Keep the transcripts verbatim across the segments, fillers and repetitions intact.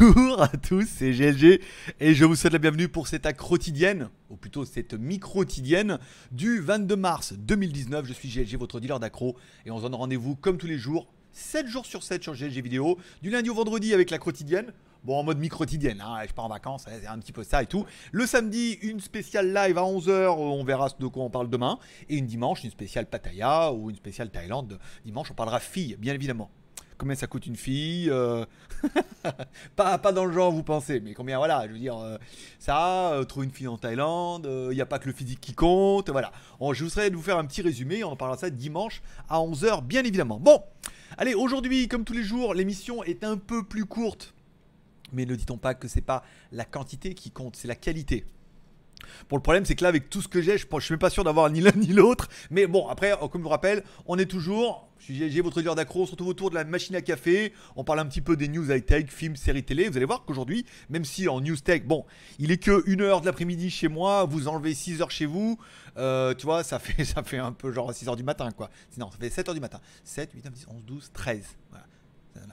Bonjour à tous, c'est G L G et je vous souhaite la bienvenue pour cette Accrotidienne, ou plutôt cette Microtidienne du vingt-deux mars deux mille dix-neuf. Je suis G L G, votre dealer d'accro, et on se donne rendez-vous comme tous les jours, sept jours sur sept sur G L G Vidéo, du lundi au vendredi avec l'Accrotidienne. Bon, en mode microtidienne, hein, je pars en vacances, c'est un petit peu ça et tout. Le samedi, une spéciale live à onze heures, on verra de quoi on parle demain. Et une dimanche, une spéciale Pattaya ou une spéciale Thaïlande. Dimanche, on parlera fille, bien évidemment. Combien ça coûte une fille euh... pas, pas dans le genre, vous pensez, mais combien, voilà, je veux dire, euh, ça, euh, trouver une fille en Thaïlande, il euh, n'y a pas que le physique qui compte, voilà. On, je vous serais de vous faire un petit résumé, on en parlera ça dimanche à onze heures, bien évidemment. Bon, allez, aujourd'hui, comme tous les jours, l'émission est un peu plus courte. Mais ne dit-on pas que c'est pas la quantité qui compte, c'est la qualité. Bon, le problème c'est que là avec tout ce que j'ai, je ne suis même pas sûr d'avoir ni l'un ni l'autre. Mais bon, après, comme je vous rappelle, on est toujours, je suis G L G, votre dealer d'accro, surtout autour de la machine à café. On parle un petit peu des news high-tech, films, séries télé. Vous allez voir qu'aujourd'hui, même si en news tech, bon, il est que une heure de l'après-midi chez moi, vous enlevez six heures chez vous, euh, tu vois, ça fait, ça fait un peu genre six heures du matin quoi. Non, ça fait sept heures du matin. sept, huit, neuf, dix, onze, douze, treize. Voilà.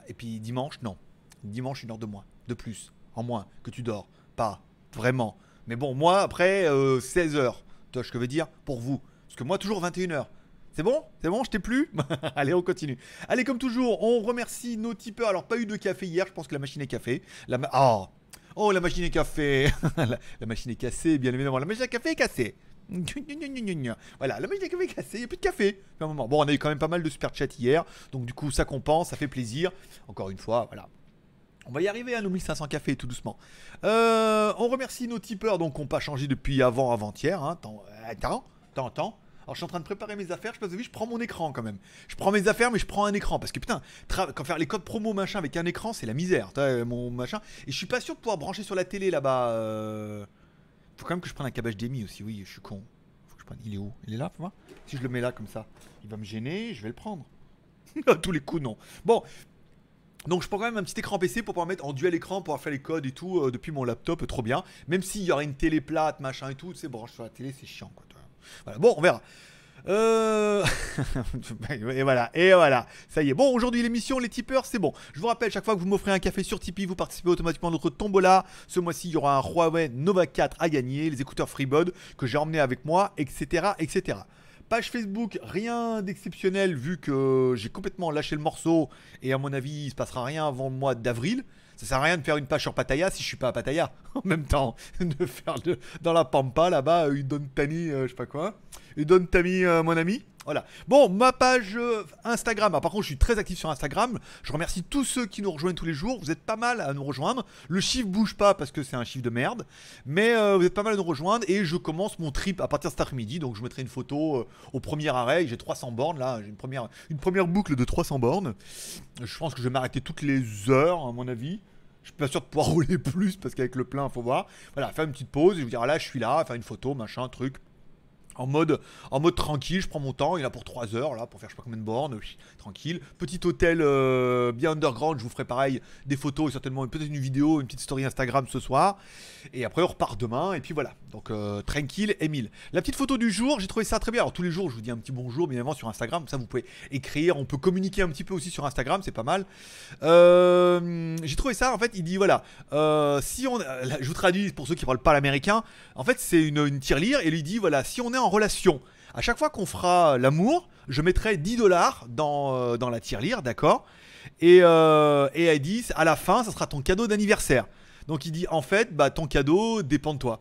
Et puis dimanche, non. Dimanche, une heure de moins, de plus, en moins, que tu dors, pas, vraiment. Mais bon, moi, après, euh, seize heures, tu vois ce que je veux dire, pour vous. Parce que moi, toujours vingt et une heures. C'est bon? C'est bon? Je t'ai plus? Allez, on continue. Allez, comme toujours, on remercie nos tipeurs. Alors, pas eu de café hier, je pense que la machine est café. La ma... oh. oh, la machine est café. la, la machine est cassée, bien évidemment. La machine à café est cassée. Voilà, la machine à café est cassée, il n'y a plus de café. Bon, on a eu quand même pas mal de super chat hier. Donc, du coup, ça compense, ça fait plaisir. Encore une fois, voilà. On va y arriver à nos mille cinq cents cafés tout doucement. Euh, on remercie nos tipeurs, donc on n'a pas changé depuis avant avant-hier. Hein. Attends, attends, attends. Alors je suis en train de préparer mes affaires, je passe de vie, je prends mon écran quand même. Je prends mes affaires mais je prends un écran parce que putain, quand faire les codes promo machin avec un écran c'est la misère. Mon machin. Et je suis pas sûr de pouvoir brancher sur la télé là-bas. Euh... Faut quand même que je prenne un câble H D M I aussi, oui, je suis con. Faut que je prenne... Il est où? Il est là, faut voir. Si je le mets là comme ça, il va me gêner, je vais le prendre. Tous les coups non. Bon. Donc je prends quand même un petit écran P C pour pouvoir mettre en duel écran, pour faire les codes et tout euh, depuis mon laptop, euh, trop bien. Même s'il y aurait une télé plate, machin et tout, c'est branché sur la télé, c'est chiant quoi. Voilà, bon, on verra. Euh... et voilà, et voilà, ça y est. Bon, aujourd'hui l'émission, les tipeurs, c'est bon. Je vous rappelle, chaque fois que vous m'offrez un café sur Tipeee, vous participez automatiquement à notre tombola. Ce mois-ci, il y aura un Huawei Nova quatre à gagner, les écouteurs FreeBud que j'ai emmenés avec moi, et cetera, et cetera. Page Facebook, rien d'exceptionnel vu que j'ai complètement lâché le morceau et à mon avis il se passera rien avant le mois d'avril. Ça sert à rien de faire une page sur Pattaya si je suis pas à Pattaya. En même temps, de faire de, dans la pampa là-bas, une Don Tami, euh, je sais pas quoi. Une Don Tami, euh, mon ami. Voilà. Bon, ma page euh, Instagram. Ah, par contre, je suis très actif sur Instagram. Je remercie tous ceux qui nous rejoignent tous les jours. Vous êtes pas mal à nous rejoindre. Le chiffre bouge pas parce que c'est un chiffre de merde. Mais euh, vous êtes pas mal à nous rejoindre. Et je commence mon trip à partir de cet après-midi. Donc, je mettrai une photo euh, au premier arrêt. J'ai trois cents bornes là. J'ai une première, une première boucle de trois cents bornes. Je pense que je vais m'arrêter toutes les heures, à mon avis. Je suis pas sûr de pouvoir rouler plus parce qu'avec le plein, faut voir. Voilà, faire une petite pause. Et vous dire, ah là, je suis là. Faire une photo, machin, truc. En mode, en mode tranquille, je prends mon temps, il est là pour trois heures, là, pour faire je sais pas combien de bornes, oui, tranquille. Petit hôtel euh, bien underground, je vous ferai pareil, des photos et certainement peut-être une vidéo, une petite story Instagram ce soir. Et après on repart demain, et puis voilà, donc euh, tranquille, Emile. La petite photo du jour, j'ai trouvé ça très bien. Alors tous les jours, je vous dis un petit bonjour, bien évidemment sur Instagram, ça vous pouvez écrire, on peut communiquer un petit peu aussi sur Instagram, c'est pas mal. Euh, j'ai trouvé ça, en fait, il dit, voilà, euh, si on, là, je vous traduis pour ceux qui parlent pas l'américain, en fait c'est une, une tirelire, et lui dit, voilà, si on est en relation. À chaque fois qu'on fera l'amour, je mettrai dix dollars dans, euh, dans la tirelire, d'accord, et, euh, et elle dit à la fin, ça sera ton cadeau d'anniversaire. Donc il dit en fait, bah ton cadeau dépend de toi.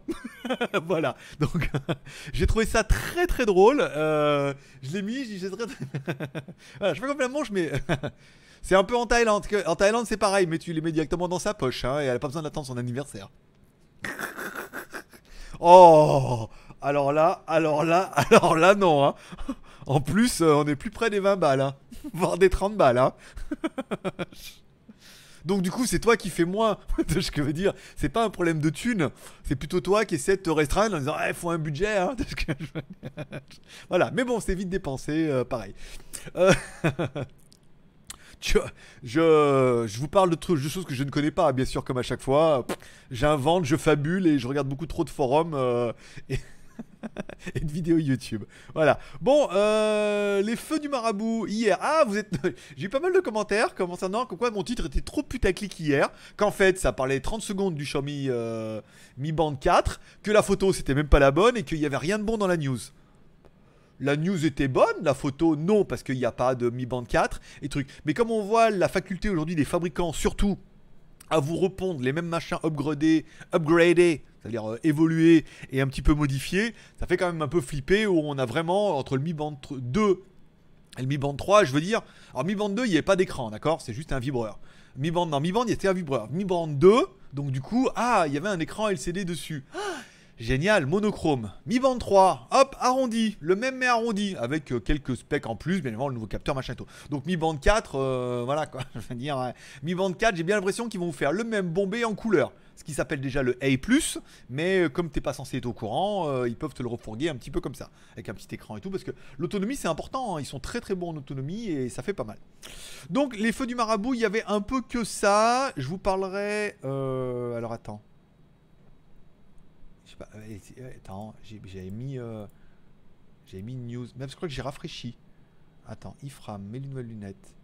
Voilà. Donc j'ai trouvé ça très très drôle. Euh, je l'ai mis, je dis c'est très. Voilà, je fais comme la manche, mais c'est un peu en Thaïlande. En Thaïlande c'est pareil, mais tu les mets directement dans sa poche, hein, et elle a pas besoin d'attendre son anniversaire. Oh. Alors là, alors là, alors là non hein. En plus euh, on est plus près des vingt balles hein. Voire des trente balles hein. Donc du coup c'est toi qui fais moins. Ce que je veux dire, c'est pas un problème de thune. C'est plutôt toi qui essaie de te restreindre en disant eh, faut un budget hein. Voilà, mais bon c'est vite dépensé euh, pareil euh... Je, je, je vous parle de trucs, de choses que je ne connais pas, bien sûr, comme à chaque fois. J'invente, je fabule et je regarde beaucoup trop de forums. Euh, et et de vidéos YouTube. Voilà. Bon, euh, les feux du marabout hier. Ah, vous êtes. J'ai eu pas mal de commentaires concernant comme quoi mon titre était trop putaclic hier. Qu'en fait, ça parlait trente secondes du Xiaomi euh, Mi Band quatre. Que la photo, c'était même pas la bonne et qu'il n'y avait rien de bon dans la news. La news était bonne, la photo non, parce qu'il n'y a pas de Mi Band quatre et trucs. Mais comme on voit la faculté aujourd'hui des fabricants, surtout, à vous répondre les mêmes machins upgradés, upgradés, c'est-à-dire euh, évolués et un petit peu modifiés, ça fait quand même un peu flipper où on a vraiment, entre le Mi Band deux et le Mi Band trois, je veux dire... Alors Mi Band deux, il n'y avait pas d'écran, d'accord? C'est juste un vibreur. Mi Band, non, Mi Band, il était un vibreur. Mi Band deux, donc du coup, ah, il y avait un écran L C D dessus. Ah, génial, monochrome. Mi Band trois, hop, arrondi, le même mais arrondi, avec euh, quelques specs en plus, bien évidemment, le nouveau capteur, machin et tout. Donc Mi Band quatre, euh, voilà quoi, je veux dire, ouais. Mi Band quatre, j'ai bien l'impression qu'ils vont vous faire le même bombé en couleur, ce qui s'appelle déjà le A plus, mais euh, comme t'es pas censé être au courant, euh, ils peuvent te le refourguer un petit peu comme ça, avec un petit écran et tout, parce que l'autonomie c'est important, hein, ils sont très très bons en autonomie et ça fait pas mal. Donc les feux du marabout, il y avait un peu que ça, je vous parlerai, euh, alors attends. Bah, attends, j'avais mis, euh, j'avais mis une news. Même je crois que j'ai rafraîchi. Attends, Ifram, mes nouvelles lunettes.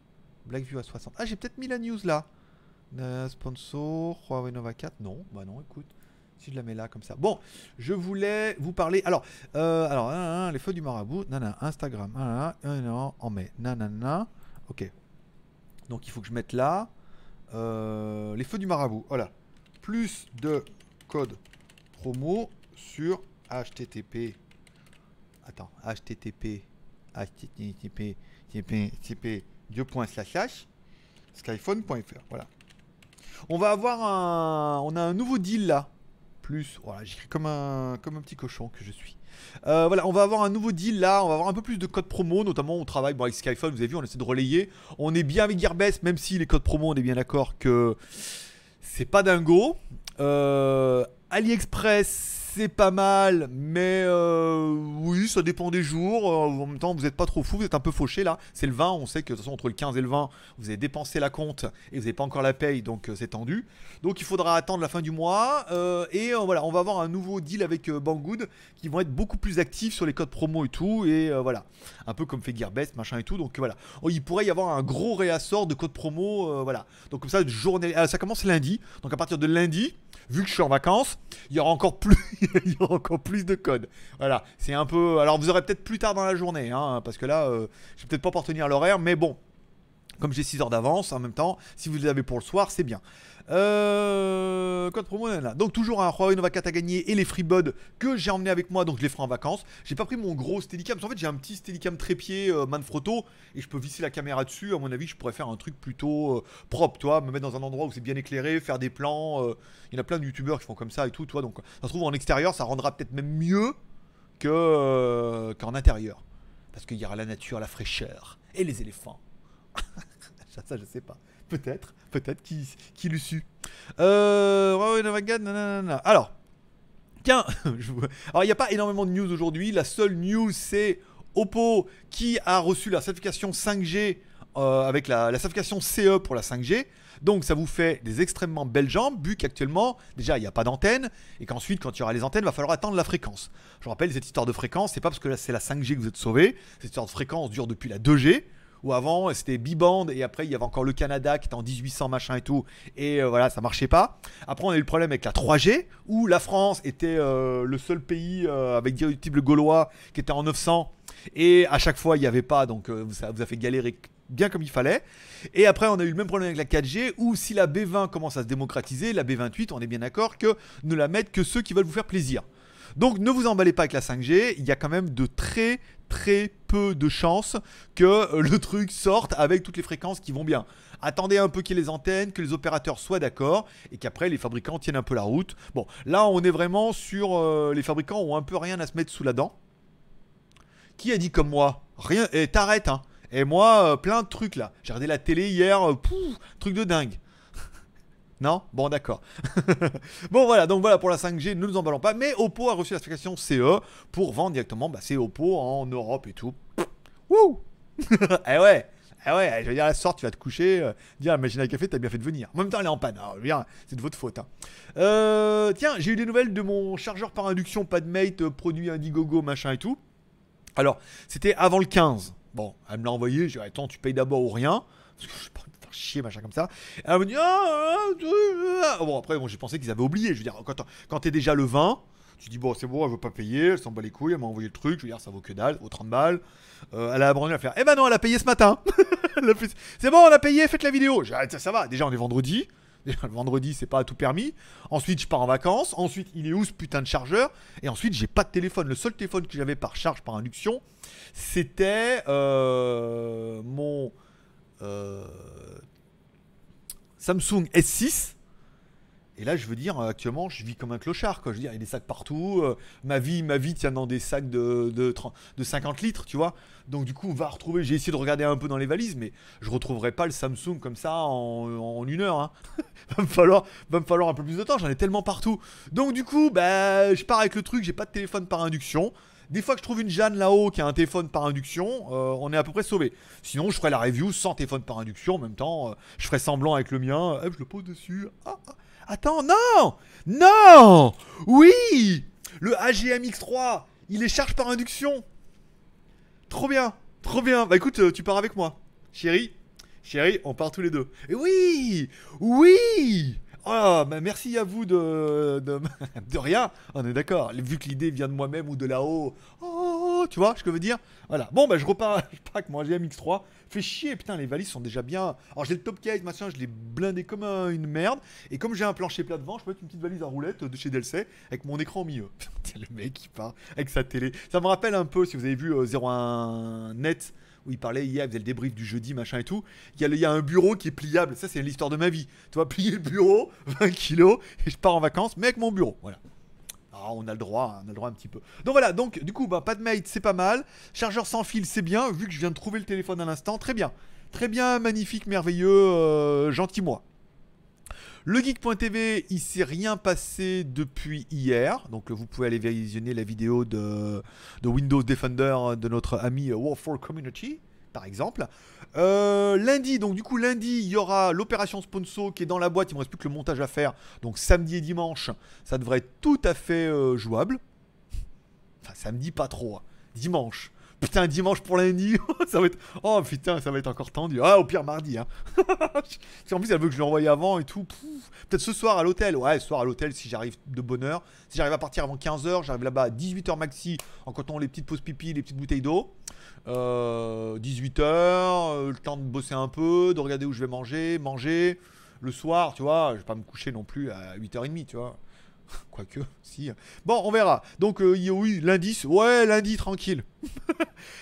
Blackview à soixante. Ah, j'ai peut-être mis la news là. Euh, sponsor, Huawei Nova quatre. Non, bah non, écoute. Si je la mets là comme ça. Bon, je voulais vous parler. Alors, euh, alors nanana, les feux du marabout. Nanana, Instagram. Nanana, nanana, en mai. Nanana. Ok. Donc, il faut que je mette là. Euh, les feux du marabout. Voilà. Plus de code promo sur H T T P. Attends, H T T P. H T T P. H T T P. Skyphone point F R. Voilà. On va avoir un. On a un nouveau deal là. Plus. Voilà, j'écris comme un, comme un petit cochon que je suis. Euh, voilà, on va avoir un nouveau deal là. On va avoir un peu plus de codes promo. Notamment, on travaille bon, avec Skyphone. Vous avez vu, on essaie de relayer. On est bien avec Gearbest, même si les codes promo, on est bien d'accord que c'est pas dingo. Euh. AliExpress, c'est pas mal, mais euh, oui, ça dépend des jours. En même temps, vous n'êtes pas trop fou, vous êtes un peu fauché là. C'est le vingt, on sait que de toute façon, entre le quinze et le vingt, vous avez dépensé la compte et vous n'avez pas encore la paye, donc euh, c'est tendu. Donc il faudra attendre la fin du mois. Euh, et euh, voilà, on va avoir un nouveau deal avec euh, Banggood qui vont être beaucoup plus actifs sur les codes promo et tout. Et euh, voilà, un peu comme fait Gearbest, machin et tout. Donc euh, voilà, oh, il pourrait y avoir un gros réassort de codes promo. Euh, voilà, donc comme ça, journée... Alors, ça commence lundi. Donc à partir de lundi, vu que je suis en vacances, il y aura encore plus, il y aura encore plus de codes. Voilà, c'est un peu... Alors vous aurez peut-être plus tard dans la journée, hein, parce que là, euh, je vais peut-être pas pour tenir l'horaire, mais bon, comme j'ai six heures d'avance, en même temps, si vous les avez pour le soir, c'est bien. Euh, code promo, là. Donc toujours un Huawei Nova quatre à gagner et les FreeBud que j'ai emmené avec moi, donc je les ferai en vacances. J'ai pas pris mon gros Steadicam, parce qu'en fait j'ai un petit Steadicam trépied euh, Manfrotto et je peux visser la caméra dessus. À mon avis, je pourrais faire un truc plutôt euh, propre, toi, me mettre dans un endroit où c'est bien éclairé, faire des plans. Euh, il y en a plein de youtubeurs qui font comme ça et tout, toi. Donc ça se trouve en extérieur, ça rendra peut-être même mieux que euh, qu'en intérieur, parce qu'il y aura la nature, la fraîcheur et les éléphants. ça, ça, je sais pas. Peut-être, peut-être qui, qui l'eût su. Euh. Nanana. Alors, tiens, je vois. Alors, il n'y a pas énormément de news aujourd'hui. La seule news, c'est Oppo qui a reçu la certification cinq G euh, avec la, la certification C E pour la cinq G. Donc, ça vous fait des extrêmement belles jambes, vu qu'actuellement, déjà, il n'y a pas d'antenne. Et qu'ensuite, quand il y aura les antennes, il va falloir attendre la fréquence. Je rappelle, cette histoire de fréquence, c'est pas parce que là, c'est la cinq G que vous êtes sauvés. Cette histoire de fréquence dure depuis la deux G. Où avant c'était bi-band et après il y avait encore le Canada qui était en dix-huit cents machin et tout et euh, voilà ça marchait pas. Après on a eu le problème avec la trois G où la France était euh, le seul pays euh, avec le gaulois qui était en neuf cents et à chaque fois il n'y avait pas donc euh, ça vous a fait galérer bien comme il fallait. Et après on a eu le même problème avec la quatre G où si la B vingt commence à se démocratiser, la B vingt-huit on est bien d'accord que ne la mettent que ceux qui veulent vous faire plaisir. Donc ne vous emballez pas avec la cinq G, il y a quand même de très très peu de chances que le truc sorte avec toutes les fréquences qui vont bien. Attendez un peu qu'il y ait les antennes, que les opérateurs soient d'accord et qu'après les fabricants tiennent un peu la route. Bon, là on est vraiment sur... Euh, les fabricants ont un peu rien à se mettre sous la dent. Qui a dit comme moi? Rien, et t'arrêtes hein. Et moi, euh, plein de trucs là. J'ai regardé la télé hier, euh, pouf, truc de dingue. Non? Bon d'accord. Bon voilà, donc voilà pour la cinq G, ne nous emballons pas. Mais Oppo a reçu la certification C E pour vendre directement bah, ses Oppo en Europe et tout. Wouh. Eh ouais. Ah ouais, je veux dire, la soirée, tu vas te coucher, euh, dire la machine à café, t'as bien fait de venir. En même temps, elle est en panne. C'est de votre faute. Hein. Euh, tiens, j'ai eu des nouvelles de mon chargeur par induction Padmate, euh, produit Indiegogo, machin et tout. Alors, c'était avant le quinze. Bon, elle me l'a envoyé. J'ai dit, attends, tu payes d'abord ou rien. Parce que je sais pas. Chier, machin comme ça. Elle m'a dit ah, ah, ah. Bon, après, bon, j'ai pensé qu'ils avaient oublié. Je veux dire, quand, quand t'es déjà le vingt, tu dis bon, c'est bon, elle veut pas payer, elle s'en bat les couilles, elle m'a envoyé le truc. Je veux dire, ça vaut que dalle, ça vaut trente balles. Euh, elle a abandonné à faire eh ben non, elle a payé ce matin. C'est bon, on a payé, faites la vidéo. J'ai dit, ah, ça, ça va. Déjà, on est vendredi. Déjà, le vendredi, c'est pas à tout permis. Ensuite, je pars en vacances. Ensuite, il est où ce putain de chargeur? Et ensuite, j'ai pas de téléphone. Le seul téléphone que j'avais par charge, par induction, c'était euh, mon. Euh, Samsung S six. Et là je veux dire actuellement je vis comme un clochard quoi. Je veux dire il y a des sacs partout, euh, ma vie ma vie tient dans des sacs de, de, de cinquante litres tu vois. Donc du coup on va retrouver, j'ai essayé de regarder un peu dans les valises mais je retrouverai pas le Samsung comme ça en, en une heure hein. va, me falloir, va me falloir un peu plus de temps, j'en ai tellement partout. Donc du coup bah, je pars avec le truc, j'ai pas de téléphone par induction. Des fois que je trouve une Jeanne là-haut qui a un téléphone par induction, euh, on est à peu près sauvé. Sinon, je ferai la review sans téléphone par induction. En même temps, euh, je ferai semblant avec le mien. Euh, je le pose dessus. Ah, ah, attends, non! Non! Oui! Le A G M X trois, il est charge par induction. Trop bien, trop bien. Bah écoute, tu pars avec moi. Chérie, chérie, on part tous les deux. Et oui! Oui! Oh, bah merci à vous de, de, de rien, on est d'accord, vu que l'idée vient de moi-même ou de là-haut, oh, tu vois ce que je veux dire. Voilà, bon bah je repars, je pars avec mon A G M X trois, fait chier, putain les valises sont déjà bien, alors j'ai le top case, machin, je l'ai blindé comme un, une merde, et comme j'ai un plancher plat devant, je peux mettre une petite valise à roulette de chez Delsey, avec mon écran au milieu. Putain le mec qui part avec sa télé, ça me rappelle un peu, si vous avez vu euh, zéro un net, où il parlait hier, il faisait le débrief du jeudi, machin et tout. Il y a, il y a un bureau qui est pliable. Ça, c'est l'histoire de ma vie. Tu vois, plier le bureau, vingt kilos, et je pars en vacances, mais avec mon bureau. Voilà. Ah, on a le droit, hein, on a le droit un petit peu. Donc voilà, donc du coup, bah, Padmate, c'est pas mal. Chargeur sans fil, c'est bien. Vu que je viens de trouver le téléphone à l'instant, très bien. Très bien, magnifique, merveilleux, euh, gentil moi. Le Geek point T V, il s'est rien passé depuis hier, donc vous pouvez aller visionner la vidéo de, de Windows Defender de notre ami Warfare Community, par exemple. Euh, lundi, donc du coup lundi, il y aura l'opération sponsor qui est dans la boîte, il ne me reste plus que le montage à faire, donc samedi et dimanche, ça devrait être tout à fait euh, jouable. Enfin samedi pas trop, hein. Dimanche. Putain, dimanche pour lundi, ça va être... Oh putain, ça va être encore tendu. Ah, au pire, mardi, hein. En plus, elle veut que je l'envoie avant et tout. Peut-être ce soir à l'hôtel. Ouais, ce soir à l'hôtel, si j'arrive de bonne heure. Si j'arrive à partir avant quinze heures, j'arrive là-bas à dix-huit heures maxi, en comptant les petites pauses pipi, les petites bouteilles d'eau. Euh, dix-huit heures, le temps de bosser un peu, de regarder où je vais manger, manger. Le soir, tu vois, je vais pas me coucher non plus à huit heures trente, tu vois. Quoique, si. Bon, on verra. Donc, euh, oui, lundi, ouais, lundi, tranquille.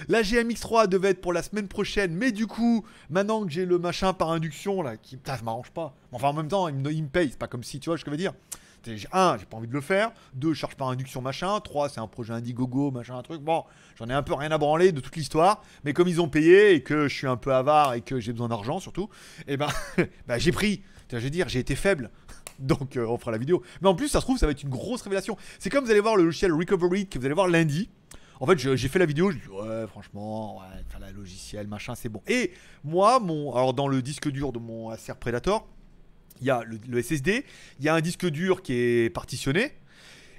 La G M X trois devait être pour la semaine prochaine, mais du coup, maintenant que j'ai le machin par induction, là, qui, putain, ça m'arrange pas. Enfin, en même temps, il me, il me paye, c'est pas comme si, tu vois, je veux dire. un, j'ai pas envie de le faire. deux, charge par induction, machin. trois, c'est un projet Indiegogo, machin, un truc. Bon, j'en ai un peu rien à branler de toute l'histoire, mais comme ils ont payé et que je suis un peu avare et que j'ai besoin d'argent, surtout, et eh ben, ben j'ai pris. Je veux dire, j'ai été faible. Donc euh, on fera la vidéo. Mais en plus ça se trouve ça va être une grosse révélation. C'est comme vous allez voir le logiciel Recovery que vous allez voir lundi. En fait j'ai fait la vidéo, je dis ouais franchement, ouais, faire la logiciel, machin c'est bon. Et moi mon, alors dans le disque dur de mon Acer Predator, il y a le, le S S D, il y a un disque dur qui est partitionné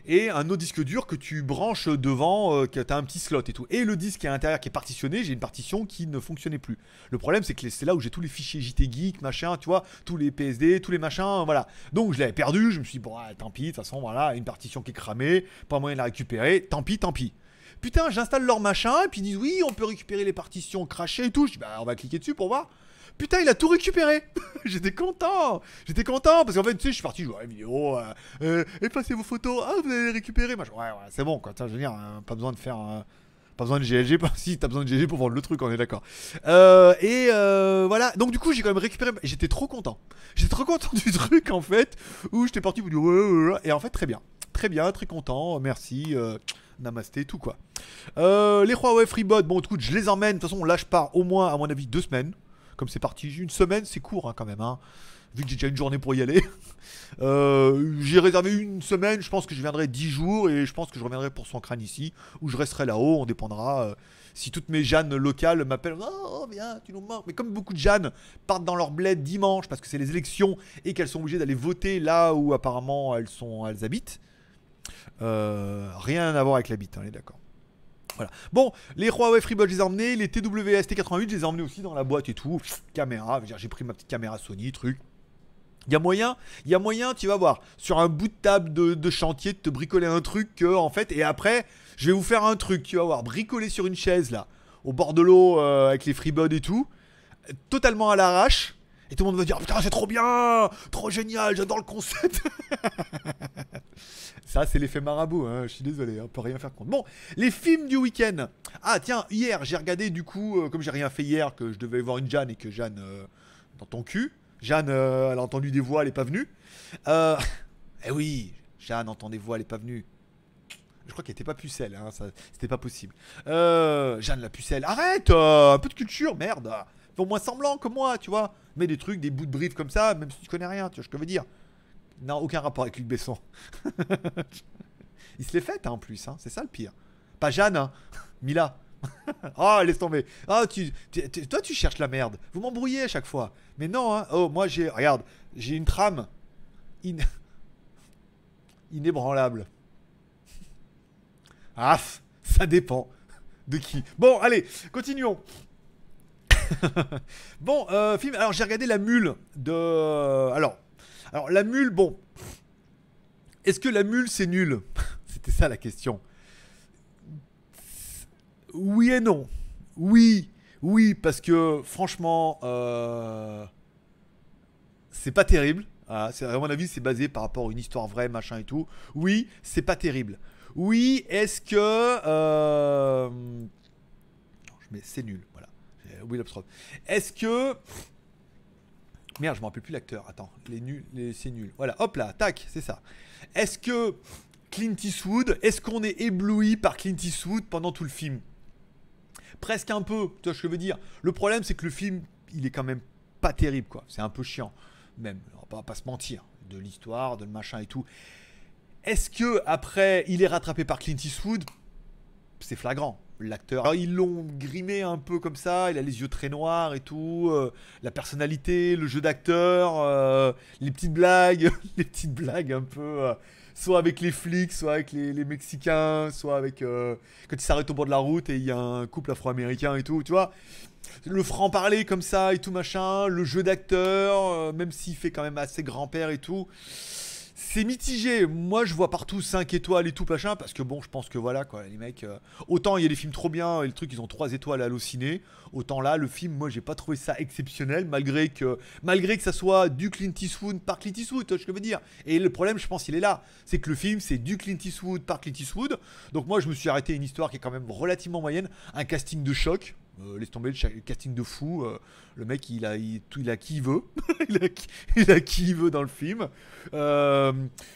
et un autre disque dur que tu branches devant, euh, que tu as un petit slot et tout. Et le disque qui est à l'intérieur qui est partitionné, j'ai une partition qui ne fonctionnait plus. Le problème, c'est que c'est là où j'ai tous les fichiers J T Geek, machin, tu vois, tous les P S D, tous les machins, voilà. Donc je l'avais perdu, je me suis dit, bon, ah, tant pis, de toute façon, voilà, une partition qui est cramée, pas moyen de la récupérer, tant pis, tant pis. Putain, j'installe leur machin, et puis ils disent, oui, on peut récupérer les partitions crachées et tout. Je dis, bah, on va cliquer dessus pour voir. Putain, il a tout récupéré. J'étais content. J'étais content parce qu'en fait, tu sais, je suis parti jouer à la vidéo. Euh, euh, effacez vos photos. Ah, vous allez les récupérer. Machin. Ouais, ouais, c'est bon, quoi. Je veux dire, hein, pas besoin de faire... Euh, pas besoin de G L G. Pas... Si, t'as besoin de G L G pour vendre le truc, on est d'accord. Euh, et euh, voilà. Donc, du coup, j'ai quand même récupéré... J'étais trop content. J'étais trop content du truc, en fait, où j'étais parti... Et en fait, très bien. Très bien, très content. Merci. Euh... Namasté et tout quoi. Euh, les Huawei FreeBud, bon écoute, je les emmène. De toute façon, là je pars au moins, à mon avis, deux semaines. Comme c'est parti, une semaine, c'est court hein, quand même. Hein, vu que j'ai déjà une journée pour y aller. euh, j'ai réservé une semaine. Je pense que je viendrai dix jours et je pense que je reviendrai pour son crâne ici, où je resterai là-haut. On dépendra euh, si toutes mes Jeannes locales m'appellent, oh viens, tu nous manques. Mais comme beaucoup de Jeannes partent dans leur bled dimanche parce que c'est les élections et qu'elles sont obligées d'aller voter là où apparemment elles sont, elles habitent. Euh, rien à voir avec la bite, hein, on est d'accord. Voilà. Bon, les Huawei FreeBud, je les ai emmenés. Les T W S T quatre-vingt-huit, je les ai emmenés aussi dans la boîte et tout. Pff, caméra, j'ai pris ma petite caméra Sony, truc. Il y a moyen, il y a moyen, tu vas voir, sur un bout de table de, de chantier, de te bricoler un truc, euh, en fait, et après, je vais vous faire un truc, tu vas voir, bricoler sur une chaise, là, au bord de l'eau, euh, avec les FreeBud et tout, euh, totalement à l'arrache, et tout le monde va dire, oh, putain, c'est trop bien, trop génial, j'adore le concept. Ça, c'est l'effet marabout, hein, je suis désolé, on peut rien faire contre. Bon, les films du week-end. Ah, tiens, hier, j'ai regardé, du coup, euh, comme j'ai rien fait hier, que je devais voir une Jeanne et que Jeanne, euh, dans ton cul... Jeanne, euh, elle a entendu des voix, elle n'est pas venue. Euh, eh oui, Jeanne entend des voix, elle n'est pas venue. Je crois qu'elle n'était pas pucelle, hein, c'était pas possible. Euh, Jeanne la pucelle, arrête, euh, un peu de culture, merde. Fais au moins semblant comme moi, tu vois. Mets des trucs, des bouts de briefs comme ça, même si tu connais rien, tu vois ce que je veux dire. Non, aucun rapport avec Luc Besson. Il se les fait, hein, en plus, hein, c'est ça le pire. Pas Jeanne, hein, Mila. Ah, oh, laisse tomber. Ah, oh, tu, tu, tu, toi, tu cherches la merde. Vous m'embrouillez à chaque fois. Mais non, hein. Oh, moi, j'ai. Regarde, j'ai une trame. In... Inébranlable. Ah, ça dépend de qui. Bon, allez, continuons. Bon, euh, film. Alors, j'ai regardé La Mule de. Alors, alors La Mule, bon. Est-ce que La Mule, c'est nul? C'était ça la question. Oui et non. Oui, oui, parce que franchement, euh, c'est pas terrible. Ah, à mon avis, c'est basé par rapport à une histoire vraie, machin et tout. Oui, c'est pas terrible. Oui, est-ce que... Euh, non, je mets c'est nul, voilà. Oui, l'obstrophe. Est-ce que... Merde, je me rappelle plus l'acteur. Attends, les nuls, les, c'est nul. Voilà, hop là, tac, c'est ça. Est-ce que Clint Eastwood, est-ce qu'on est ébloui par Clint Eastwood pendant tout le film ? Presque un peu, tu vois ce que je veux dire. Le problème, c'est que le film, il est quand même pas terrible, quoi. C'est un peu chiant, même. On va pas se mentir. De l'histoire, de le machin et tout. Est-ce que après, il est rattrapé par Clint Eastwood ? C'est flagrant. L'acteur, ils l'ont grimé un peu comme ça. Il a les yeux très noirs et tout. Euh, la personnalité, le jeu d'acteur, euh, les petites blagues, les petites blagues un peu. Euh, soit avec les flics, soit avec les, les Mexicains, soit avec... Euh, quand ils s'arrêtent au bord de la route et il y a un couple afro-américain et tout, tu vois. Le franc-parler comme ça et tout machin, le jeu d'acteur, euh, même s'il fait quand même assez grand-père et tout. C'est mitigé. Moi, je vois partout cinq étoiles et tout machin, parce que bon, je pense que voilà, quoi, les mecs... Euh, autant il y a des films trop bien et le truc, ils ont trois étoiles à halluciner. Autant là, le film, moi, j'ai pas trouvé ça exceptionnel, malgré que, malgré que ça soit du Clint Eastwood par Clint Eastwood, tu vois ce que je veux dire. Et le problème, je pense, il est là. C'est que le film, c'est du Clint Eastwood par Clint Eastwood. Donc moi, je me suis arrêté à une histoire qui est quand même relativement moyenne. Un casting de choc. Euh, laisse tomber le casting de fou. Euh, le mec, il a, il, il a qui il veut. il, a, il a qui il veut dans le film. Euh,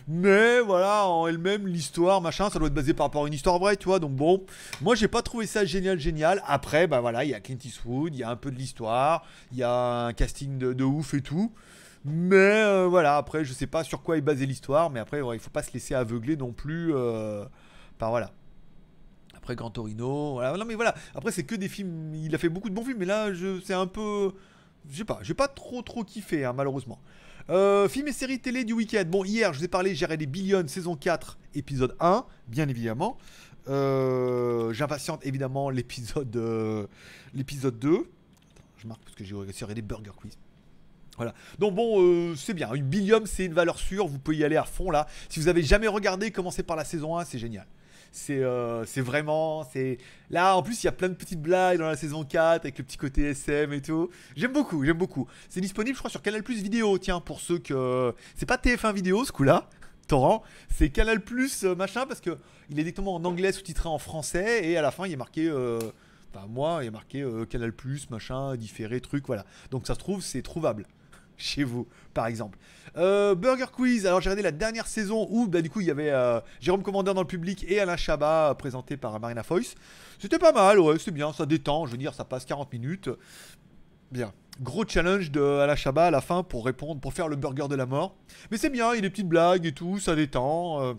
mais voilà, en elle-même, l'histoire, machin, ça doit être basé par rapport à une histoire vraie, tu vois. Donc bon, moi, j'ai pas trouvé ça génial, génial. Après, bah voilà, il y a Clint Eastwood, il y a un peu de l'histoire, il y a un casting de, de ouf et tout. Mais euh, voilà, après, je sais pas sur quoi est basée l'histoire. Mais après, ouais, il faut pas se laisser aveugler non plus. Euh, bah voilà. Après Gran Torino, voilà. Non mais voilà, après c'est que des films, il a fait beaucoup de bons films, mais là c'est un peu, je sais pas, j'ai pas trop trop kiffé, hein, malheureusement. Euh, films et séries télé du week-end, bon hier je vous ai parlé, j'ai regardé Billion saison quatre épisode un, bien évidemment. Euh, J'impatiente évidemment l'épisode euh, l'épisode deux, attends, je marque parce que j'ai regardé Burger Quiz. Voilà. Donc bon, euh, c'est bien, une Billion c'est une valeur sûre, vous pouvez y aller à fond là. Si vous avez jamais regardé, commencez par la saison un, c'est génial. C'est euh, vraiment, c'est... Là, en plus, il y a plein de petites blagues dans la saison quatre, avec le petit côté S M et tout. J'aime beaucoup, j'aime beaucoup. C'est disponible, je crois, sur Canal Plus Vidéo, tiens, pour ceux que... C'est pas T F un Vidéo, ce coup-là, torrent. C'est Canal Plus machin, parce que il est directement en anglais, sous-titré en français, et à la fin, il est marqué... Euh... Enfin, moi, il est marqué euh, Canal Plus, machin, différé, truc, voilà. Donc, ça se trouve, c'est trouvable. Chez vous, par exemple. Euh, Burger Quiz, alors j'ai regardé la dernière saison où, bah, du coup, il y avait euh, Jérôme Commandeur dans le public et Alain Chabat, euh, présenté par Marina Foïs. C'était pas mal, ouais, c'est bien, ça détend, je veux dire, ça passe quarante minutes. Bien. Gros challenge de Alain Chabat à la fin pour répondre, pour faire le burger de la mort. Mais c'est bien, il y a des petites blagues et tout, ça détend, euh,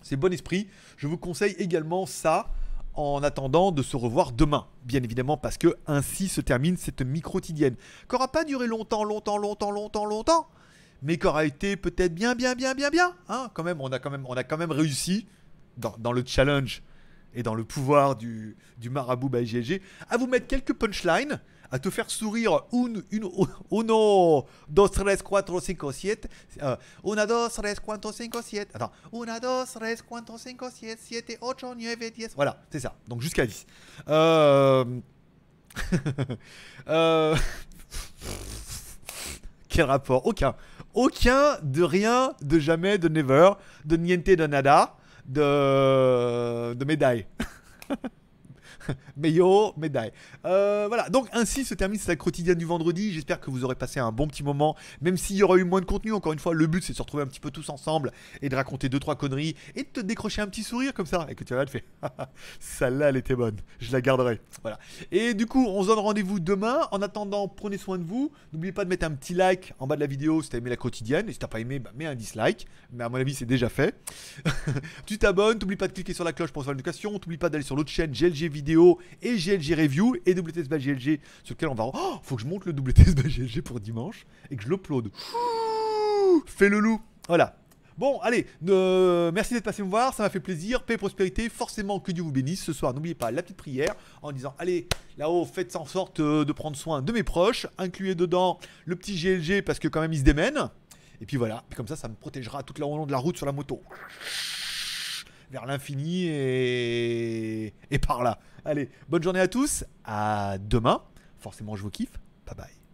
c'est bon esprit. Je vous conseille également ça en attendant de se revoir demain, bien évidemment, parce que ainsi se termine cette microtidienne, qu'aura pas duré longtemps, longtemps, longtemps, longtemps, longtemps, mais qu'aura été peut-être bien, bien, bien, bien, bien, hein, quand même, on a quand même, on a quand même réussi, dans, dans le challenge et dans le pouvoir du, du marabout by G L G, à vous mettre quelques punchlines, à te faire sourire, une, une, uno, dos, tres, cuatro, cinco, siete, euh, una, dos, tres, cuatro, cinco, siete, attends, una, dos, tres, cuatro, cinco, siete, siete, ocho, nueve, diez, voilà, c'est ça, donc jusqu'à dix. Euh... euh... Quel rapport? Aucun, aucun, de rien, de jamais, de never, de niente, de nada, de, de médaille. Meilleur médaille. Euh, voilà, donc ainsi se termine cette Accrotidienne du vendredi. J'espère que vous aurez passé un bon petit moment, même s'il y aura eu moins de contenu. Encore une fois, le but c'est de se retrouver un petit peu tous ensemble et de raconter deux trois conneries et de te décrocher un petit sourire comme ça. Et que tu vas le faire. Celle-là, elle était bonne. Je la garderai. Voilà. Et du coup, on se donne rendez-vous demain. En attendant, prenez soin de vous. N'oubliez pas de mettre un petit like en bas de la vidéo si t'as aimé la Accrotidienne. Et si t'as pas aimé, bah, mets un dislike. Mais à mon avis, c'est déjà fait. Tu t'abonnes. T'oublies pas de cliquer sur la cloche pour recevoir l'éducation. T'oublies pas d'aller sur l'autre chaîne G L G Vidéo et G L G Review et W T S B G L G sur lequel on va... Oh, faut que je monte le W T S B G L G pour dimanche et que je l'upload. Fais le loup. Voilà. Bon, allez, euh, merci d'être passé me voir, ça m'a fait plaisir. Paix et prospérité, forcément que Dieu vous bénisse. Ce soir, n'oubliez pas la petite prière en disant, allez, là-haut, faites en sorte de prendre soin de mes proches. Incluez dedans le petit G L G parce que quand même, il se démène. Et puis voilà, comme ça, ça me protégera tout le long de la route sur la moto. Vers l'infini et... et par là. Allez, bonne journée à tous, à demain. Forcément, je vous kiffe. Bye bye.